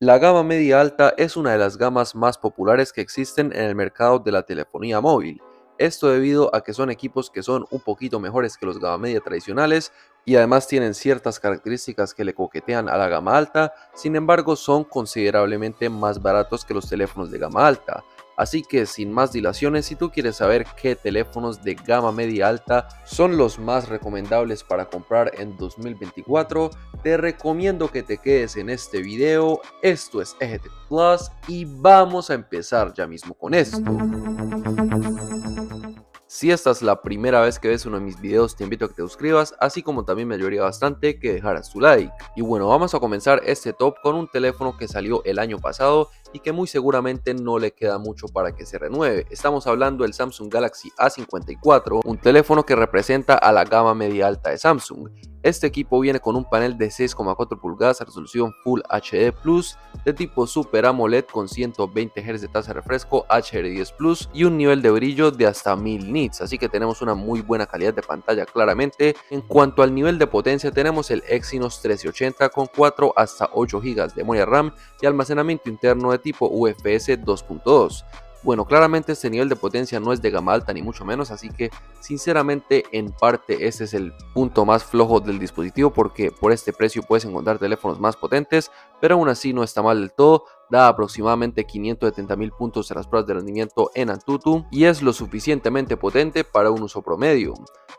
La gama media alta es una de las gamas más populares que existen en el mercado de la telefonía móvil. Esto debido a que son equipos que son un poquito mejores que los gama media tradicionales y además tienen ciertas características que le coquetean a la gama alta, sin embargo son considerablemente más baratos que los teléfonos de gama alta. Así que sin más dilaciones, si tú quieres saber qué teléfonos de gama media alta son los más recomendables para comprar en 2024, te recomiendo que te quedes en este video. Esto es EG Tech Plus y vamos a empezar ya mismo con esto. Si esta es la primera vez que ves uno de mis videos, te invito a que te suscribas, así como también me ayudaría bastante que dejaras tu like. Y bueno, vamos a comenzar este top con un teléfono que salió el año pasado y que muy seguramente no le queda mucho para que se renueve. Estamos hablando del Samsung Galaxy A54, un teléfono que representa a la gama media alta de Samsung. Este equipo viene con un panel de 6,4 pulgadas a resolución Full HD Plus, de tipo Super AMOLED con 120 Hz de tasa de refresco HDR10 Plus y un nivel de brillo de hasta 1000 nits, así que tenemos una muy buena calidad de pantalla claramente. En cuanto al nivel de potencia, tenemos el Exynos 1380 con 4 hasta 8 GB de memoria RAM y almacenamiento interno de tipo UFS 2.2. Bueno, claramente este nivel de potencia no es de gama alta ni mucho menos, así que sinceramente en parte este es el punto más flojo del dispositivo, porque por este precio puedes encontrar teléfonos más potentes, pero aún así no está mal del todo. Da aproximadamente 570.000 puntos en las pruebas de rendimiento en Antutu y es lo suficientemente potente para un uso promedio.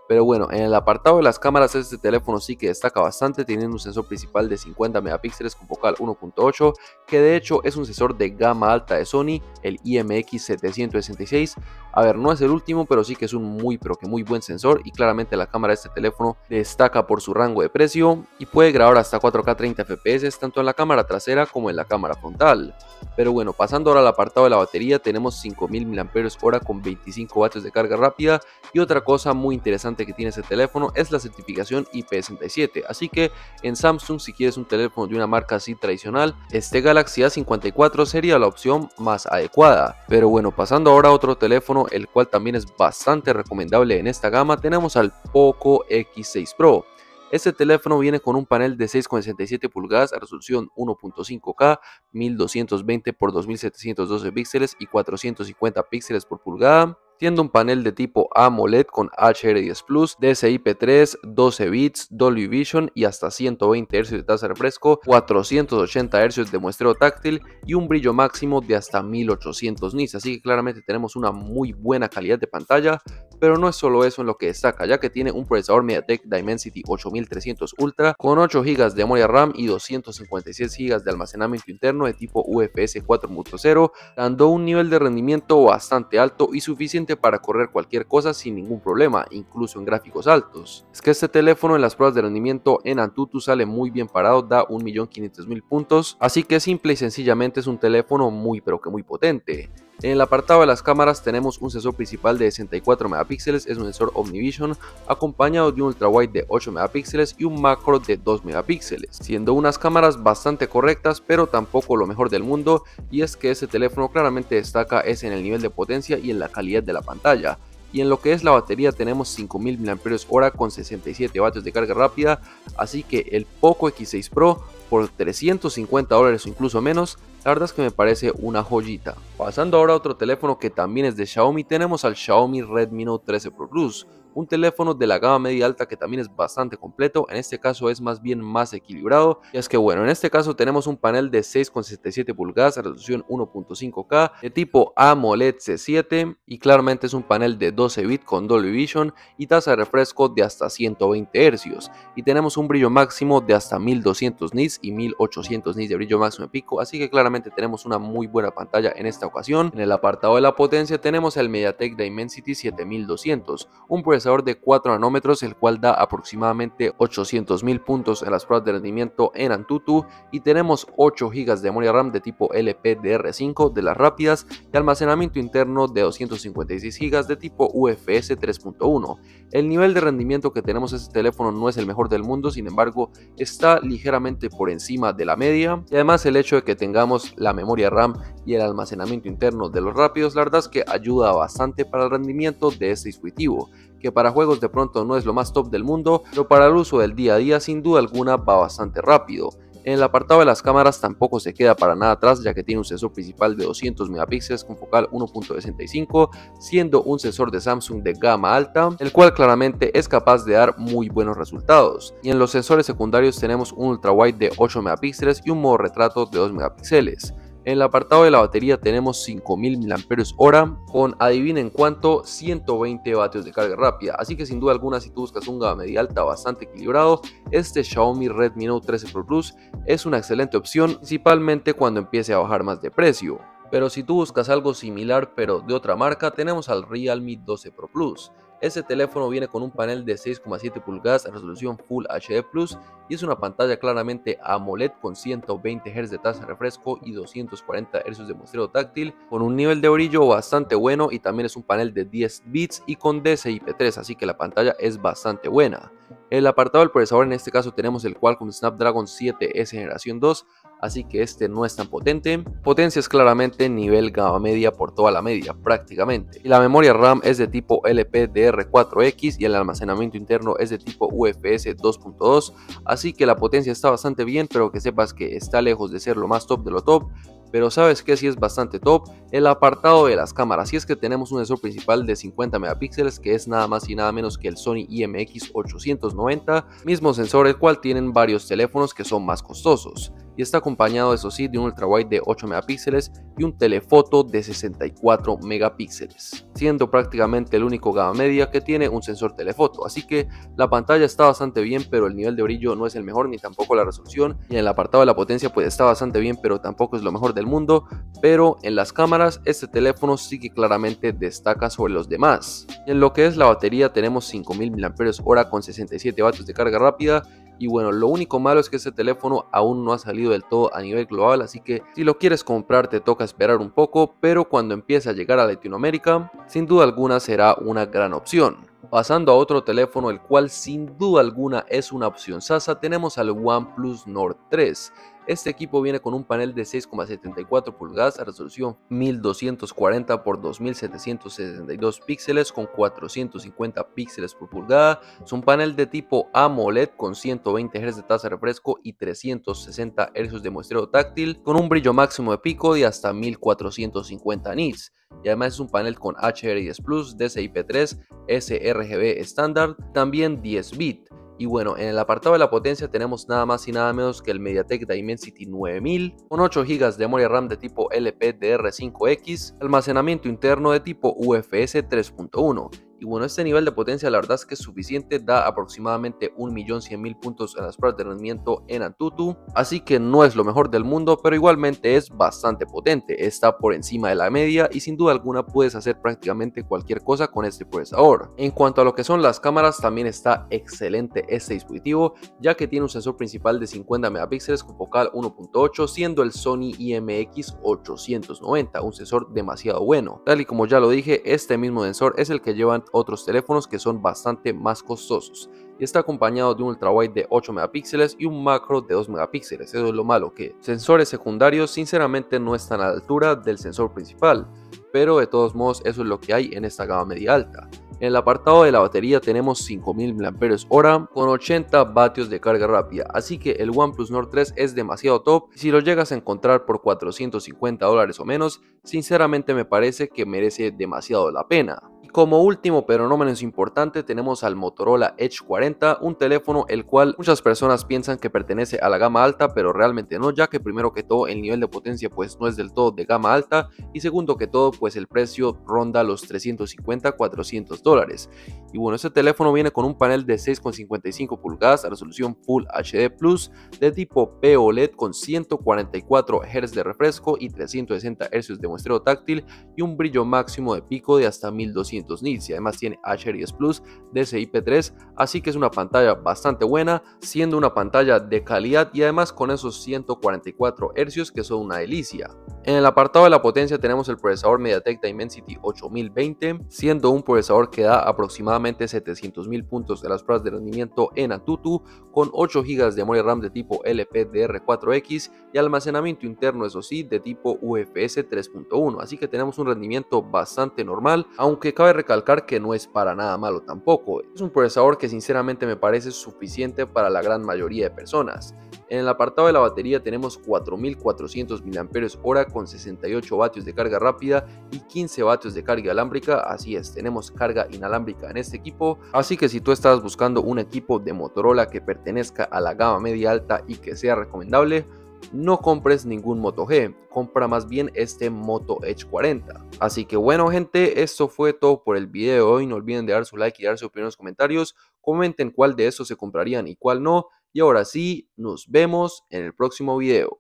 Pero bueno, en el apartado de las cámaras este teléfono sí que destaca bastante, teniendo un sensor principal de 50 megapíxeles con focal 1.8, que de hecho es un sensor de gama alta de Sony, el IMX 766. A ver, no es el último, pero sí que es un muy buen sensor, y claramente la cámara de este teléfono destaca por su rango de precio y puede grabar hasta 4K 30 FPS tanto en la cámara trasera como en la cámara frontal. Pero bueno, pasando ahora al apartado de la batería, tenemos 5000 mAh con 25 vatios de carga rápida, y otra cosa muy interesante que tiene este teléfono es la certificación IP67, así que en Samsung, si quieres un teléfono de una marca así tradicional, este Galaxy A54 sería la opción más adecuada. Pero bueno, pasando ahora a otro teléfono, el cual también es bastante recomendable en esta gama, tenemos al Poco X6 Pro. Este teléfono viene con un panel de 6,67 pulgadas a resolución 1.5K, 1220 x 2712 píxeles y 450 píxeles por pulgada. Tiene un panel de tipo AMOLED con HDR10+, DCI-P3, 12 bits, Dolby Vision y hasta 120 Hz de tasa de refresco, 480 Hz de muestreo táctil y un brillo máximo de hasta 1800 nits, así que claramente tenemos una muy buena calidad de pantalla. Pero no es solo eso en lo que destaca, ya que tiene un procesador MediaTek Dimensity 8300 Ultra con 8 GB de memoria RAM y 256 GB de almacenamiento interno de tipo UFS 4.0, dando un nivel de rendimiento bastante alto y suficiente para correr cualquier cosa sin ningún problema, incluso en gráficos altos. Es que este teléfono en las pruebas de rendimiento en Antutu sale muy bien parado, da 1.500.000 puntos, así que simple y sencillamente es un teléfono muy pero que muy potente. En el apartado de las cámaras tenemos un sensor principal de 64 megapíxeles, es un sensor Omnivision, acompañado de un ultrawide de 8 megapíxeles y un macro de 2 megapíxeles, siendo unas cámaras bastante correctas, pero tampoco lo mejor del mundo, y es que este teléfono claramente destaca es en el nivel de potencia y en la calidad de la pantalla. Y en lo que es la batería tenemos 5000 mAh con 67 vatios de carga rápida, así que el Poco X6 Pro por $350 o incluso menos, la verdad es que me parece una joyita. Pasando ahora a otro teléfono que también es de Xiaomi, tenemos al Xiaomi Redmi Note 13 Pro Plus, un teléfono de la gama media alta que también es bastante completo, en este caso es más bien más equilibrado, y es que bueno, en este caso tenemos un panel de 6,67 pulgadas a resolución 1.5K de tipo AMOLED C7, y claramente es un panel de 12 bits con Dolby Vision y tasa de refresco de hasta 120 Hz, y tenemos un brillo máximo de hasta 1200 nits y 1800 nits de brillo máximo de pico, así que claramente tenemos una muy buena pantalla en esta ocasión. En el apartado de la potencia tenemos el MediaTek Dimensity 7200, un procesador de 4 nanómetros, el cual da aproximadamente 800.000 puntos en las pruebas de rendimiento en Antutu, y tenemos 8 GB de memoria RAM de tipo LPDDR5 de las rápidas y almacenamiento interno de 256 GB de tipo UFS 3.1. El nivel de rendimiento que tenemos en este teléfono no es el mejor del mundo, sin embargo está ligeramente por encima de la media, y además el hecho de que tengamos la memoria RAM y el almacenamiento interno de los rápidos, la verdad es que ayuda bastante para el rendimiento de este dispositivo, que para juegos de pronto no es lo más top del mundo, pero para el uso del día a día sin duda alguna va bastante rápido. En el apartado de las cámaras tampoco se queda para nada atrás, ya que tiene un sensor principal de 200 megapíxeles con focal 1.65, siendo un sensor de Samsung de gama alta, el cual claramente es capaz de dar muy buenos resultados. Y en los sensores secundarios tenemos un ultrawide de 8 megapíxeles y un modo retrato de 2 megapíxeles. En el apartado de la batería tenemos 5000 mAh con, adivinen cuánto, 120 vatios de carga rápida. Así que sin duda alguna, si tú buscas un gama media alta bastante equilibrado, este Xiaomi Redmi Note 13 Pro Plus es una excelente opción, principalmente cuando empiece a bajar más de precio. Pero si tú buscas algo similar pero de otra marca, tenemos al Realme 12 Pro Plus. Este teléfono viene con un panel de 6,7 pulgadas en resolución Full HD Plus y es una pantalla claramente AMOLED con 120 Hz de tasa de refresco y 240 Hz de muestreo táctil, con un nivel de brillo bastante bueno, y también es un panel de 10 bits y con DCI-P3, así que la pantalla es bastante buena. En el apartado del procesador, en este caso tenemos el Qualcomm Snapdragon 7S generación 2, así que este no es tan potente. Potencia es claramente nivel gama media por toda la media prácticamente. Y la memoria RAM es de tipo LPDDR4X y el almacenamiento interno es de tipo UFS 2.2, así que la potencia está bastante bien, pero que sepas que está lejos de ser lo más top de lo top. Pero sabes que sí es bastante top. El apartado de las cámaras, y es que tenemos un sensor principal de 50 megapíxeles, que es nada más y nada menos que el Sony IMX 890, mismo sensor el cual tienen varios teléfonos que son más costosos, y está acompañado, eso sí, de un ultrawide de 8 megapíxeles y un telefoto de 64 megapíxeles, siendo prácticamente el único gama media que tiene un sensor telefoto. Así que la pantalla está bastante bien, pero el nivel de brillo no es el mejor, ni tampoco la resolución, y en el apartado de la potencia pues está bastante bien, pero tampoco es lo mejor del mundo. Pero en las cámaras este teléfono sí que claramente destaca sobre los demás. En lo que es la batería tenemos 5000 mAh con 67 vatios de carga rápida. Y bueno, lo único malo es que este teléfono aún no ha salido del todo a nivel global, así que si lo quieres comprar te toca esperar un poco, pero cuando empiece a llegar a Latinoamérica, sin duda alguna será una gran opción. Pasando a otro teléfono, el cual sin duda alguna es una opción sasa, tenemos al OnePlus Nord 3. Este equipo viene con un panel de 6,74 pulgadas a resolución 1240 x 2762 píxeles con 450 píxeles por pulgada. Es un panel de tipo AMOLED con 120 Hz de tasa de refresco y 360 Hz de muestreo táctil, con un brillo máximo de pico de hasta 1450 nits. Y además es un panel con HDR10+, DCI-P3, sRGB estándar, también 10 bit. Y bueno, en el apartado de la potencia tenemos nada más y nada menos que el MediaTek Dimensity 9000 con 8 GB de memoria RAM de tipo LPDDR5X, almacenamiento interno de tipo UFS 3.1. Y bueno, este nivel de potencia la verdad es que es suficiente, da aproximadamente 1.100.000 puntos en las pruebas de rendimiento en Antutu, así que no es lo mejor del mundo, pero igualmente es bastante potente, está por encima de la media y sin duda alguna puedes hacer prácticamente cualquier cosa con este procesador. En cuanto a lo que son las cámaras, también está excelente este dispositivo, ya que tiene un sensor principal de 50 megapíxeles con focal 1.8, siendo el Sony IMX 890 un sensor demasiado bueno. Tal y como ya lo dije, este mismo sensor es el que llevan otros teléfonos que son bastante más costosos, y está acompañado de un ultrawide de 8 megapíxeles y un macro de 2 megapíxeles. Eso es lo malo, que sensores secundarios sinceramente no están a la altura del sensor principal, pero de todos modos eso es lo que hay en esta gama media alta. En el apartado de la batería tenemos 5000 mAh con 80 vatios de carga rápida, así que el OnePlus Nord 3 es demasiado top. Si lo llegas a encontrar por $450 o menos, sinceramente me parece que merece demasiado la pena. Como último pero no menos importante, tenemos al Motorola Edge 40, un teléfono el cual muchas personas piensan que pertenece a la gama alta, pero realmente no, ya que primero que todo el nivel de potencia pues no es del todo de gama alta, y segundo que todo pues el precio ronda los $350 a $400. Y bueno, este teléfono viene con un panel de 6,55 pulgadas a resolución Full HD Plus de tipo POLED con 144 Hz de refresco y 360 Hz de muestreo táctil y un brillo máximo de pico de hasta 1200 nits, y además tiene HDR10+, DCI-P3, así que es una pantalla bastante buena, siendo una pantalla de calidad y además con esos 144 Hz que son una delicia. En el apartado de la potencia tenemos el procesador MediaTek Dimensity 8020, siendo un procesador que da aproximadamente 700.000 puntos de las pruebas de rendimiento en Antutu, con 8 GB de memoria RAM de tipo LPDDR4X y almacenamiento interno, eso sí, de tipo UFS 3.1, así que tenemos un rendimiento bastante normal, aunque cabe recalcar que no es para nada malo tampoco. Es un procesador que sinceramente me parece suficiente para la gran mayoría de personas. En el apartado de la batería tenemos 4400 mAh con 68 vatios de carga rápida y 15 vatios de carga inalámbrica. Así es, tenemos carga inalámbrica en este equipo, así que si tú estás buscando un equipo de Motorola que pertenezca a la gama media alta y que sea recomendable, no compres ningún Moto G, compra más bien este Moto Edge 40. Así que bueno gente, esto fue todo por el video de hoy. No olviden de dar su like y dar su opinión en los comentarios. Comenten cuál de estos se comprarían y cuál no. Y ahora sí, nos vemos en el próximo video.